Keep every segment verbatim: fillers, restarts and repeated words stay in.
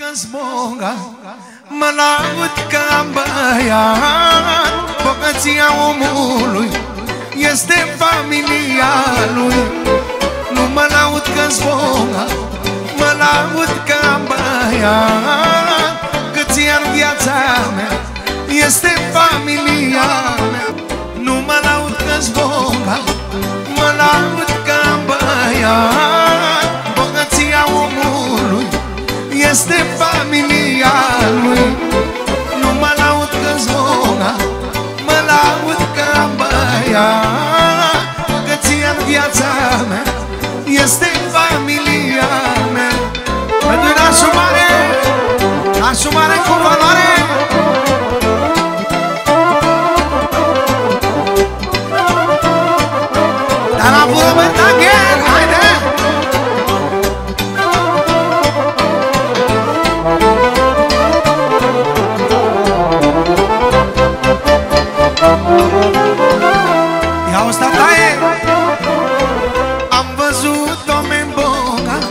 că-s bogat, mă laud că am băiat. Bogăția omului este familia lui. Nu mă laud că-s bogat, mă laud că am băiat. Câți ani viața mea este familia mea. Nu mă laud că-s bogat, mă laud că am băiat. Bogăția omului este familia lui. Nu mă laud că-s bogat, mă laud că am băiat. Bogăția-n viața mea este familia mea. Pentru asumare, asumare cu valoare. Dar la vârmânt again, haide! Ia-o stataie! Am văzut oameni bogat,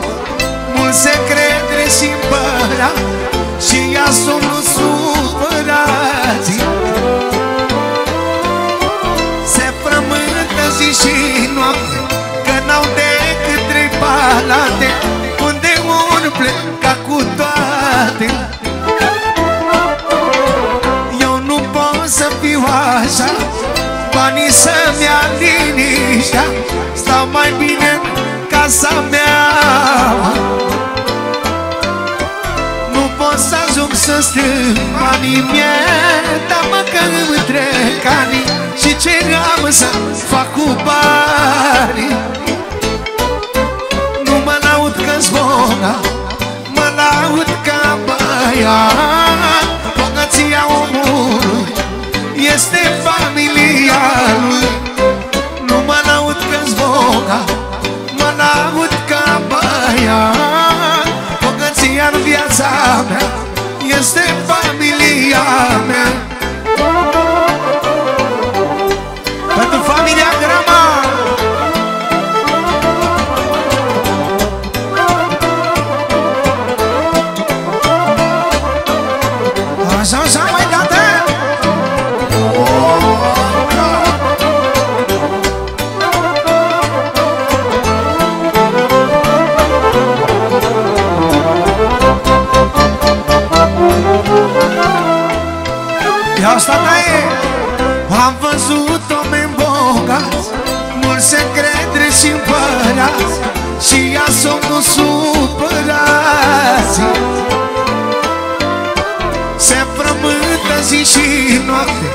mulți se cred greșit părea și ea sunt nu supărați. Se frământă zi și noapte, că n-au decât trei palate, unde unul pleca cu toate. Eu nu pot să fiu așa, banii să-mi ia liniștea, stau mai bine în casa mea. Nu pot să ajung să strâng banii mie, dar măcar între canii și ce am să fac cu banii. Nu mă laud că-s bogat, mă laud că am băiat. Bogăția omului este familia lui. Nu mă laud că-s bogat, mă laud că am băiat. Bogăția-n viața mea este familia mea. Pentru familia Grama. Așa, așa, mai dată! Ia-o stataie! Am văzut oameni bogați, mulți se cred și împărați și ea sunt nu supărați. Se frământă zi și noapte,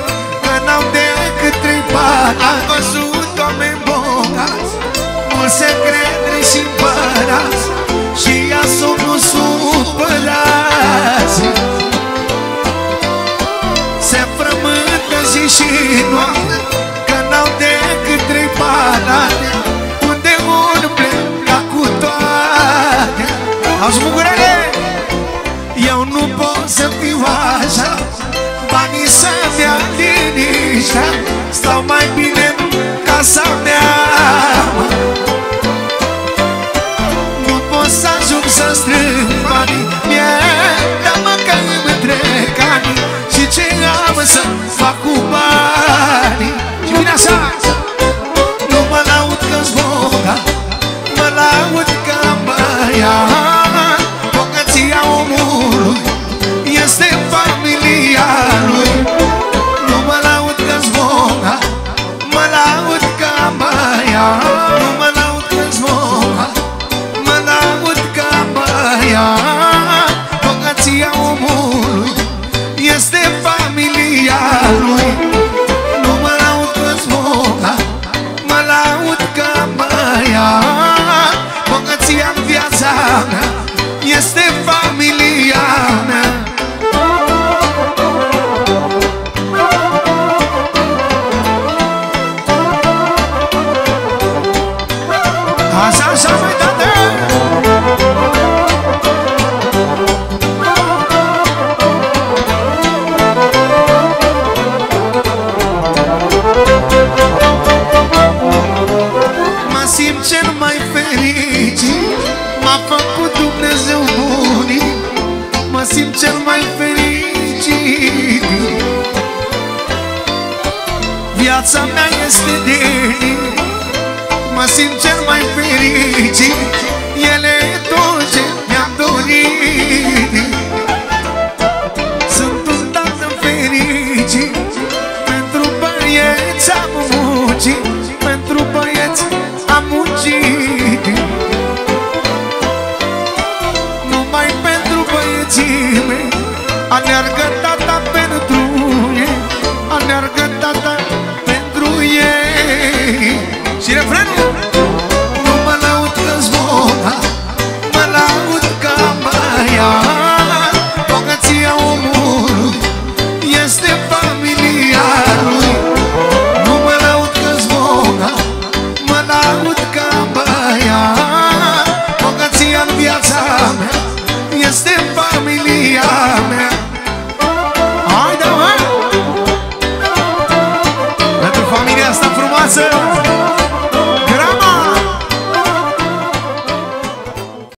că n-au decât trei bani. Am văzut oameni bogați, mulți se cred și împărați și ea sunt nu supărați. Se frământă zi și noapte, că n-au decât trei palate, unde unul pleca cu toate. Auzi, Bucurele! Eu nu pot să fiu așa, banii să-mi ia liniștea, stau mai bine în casa mea. Nu pot să ajung să strâng banii mie, dar măcar îmi întrec anii și ce am să fac cu banii. Și vine așa! Nu mă laud că-s bogat, mă laud că am băiat. Bogăția omului este familia lui. Nu mă laud că-s bogat, mă laud că am băiat. Nu mă laud că-s bogat, mă laud că am băiat. viața mea este de ei. Mă simt cel mai fericit, ele e tot ce mi-am dorit. Sunt un tată fericit, pentru băieți am muncit, pentru băieți am muncit. Numai pentru băieții mei, aleargă tata pentru ei, aleargă tata pentru ei. Și refrenul! Nu mă laud că-s bogat, mă laud că am băiat. Bogăția omului este familia lui. Nu mă laud că-s bogat, mă laud că am băiat. Bogăția în viața mea este familia mea. Haide, mă! Pentru familia asta frumoasă!